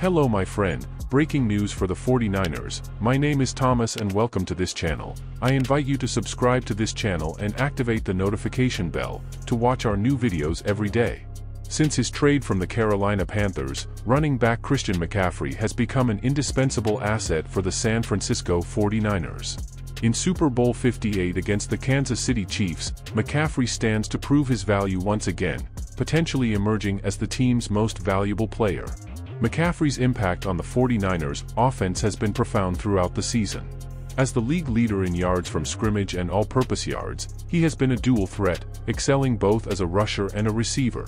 Hello my friend, breaking news for the 49ers, my name is Thomas and welcome to this channel. I invite you to subscribe to this channel and activate the notification bell, to watch our new videos every day. Since his trade from the Carolina Panthers, running back Christian McCaffrey has become an indispensable asset for the San Francisco 49ers. In Super Bowl 58 against the Kansas City Chiefs, McCaffrey stands to prove his value once again, potentially emerging as the team's most valuable player. McCaffrey's impact on the 49ers offense has been profound throughout the season. As the league leader in yards from scrimmage and all-purpose yards, he has been a dual threat, excelling both as a rusher and a receiver.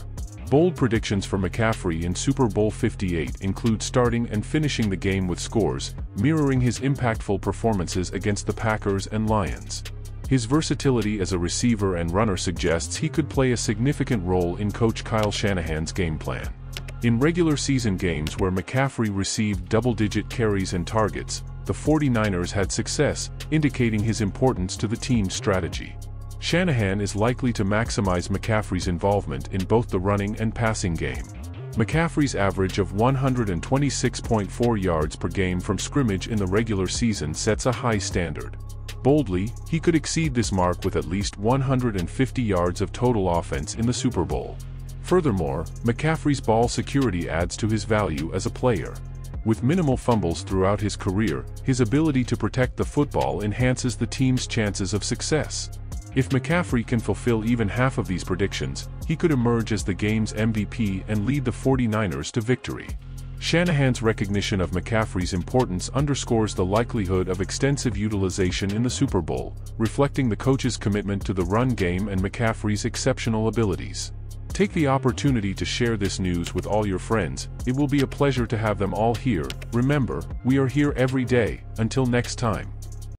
Bold predictions for McCaffrey in Super Bowl 58 include starting and finishing the game with scores, mirroring his impactful performances against the Packers and Lions. His versatility as a receiver and runner suggests he could play a significant role in coach Kyle Shanahan's game plan. In regular season games where McCaffrey received double-digit carries and targets, the 49ers had success, indicating his importance to the team's strategy. Shanahan is likely to maximize McCaffrey's involvement in both the running and passing game. McCaffrey's average of 126.4 yards per game from scrimmage in the regular season sets a high standard. Boldly, he could exceed this mark with at least 150 yards of total offense in the Super Bowl. Furthermore, McCaffrey's ball security adds to his value as a player. With minimal fumbles throughout his career, his ability to protect the football enhances the team's chances of success. If McCaffrey can fulfill even half of these predictions, he could emerge as the game's MVP and lead the 49ers to victory. Shanahan's recognition of McCaffrey's importance underscores the likelihood of extensive utilization in the Super Bowl, reflecting the coach's commitment to the run game and McCaffrey's exceptional abilities. Take the opportunity to share this news with all your friends, it will be a pleasure to have them all here. Remember, we are here every day, until next time.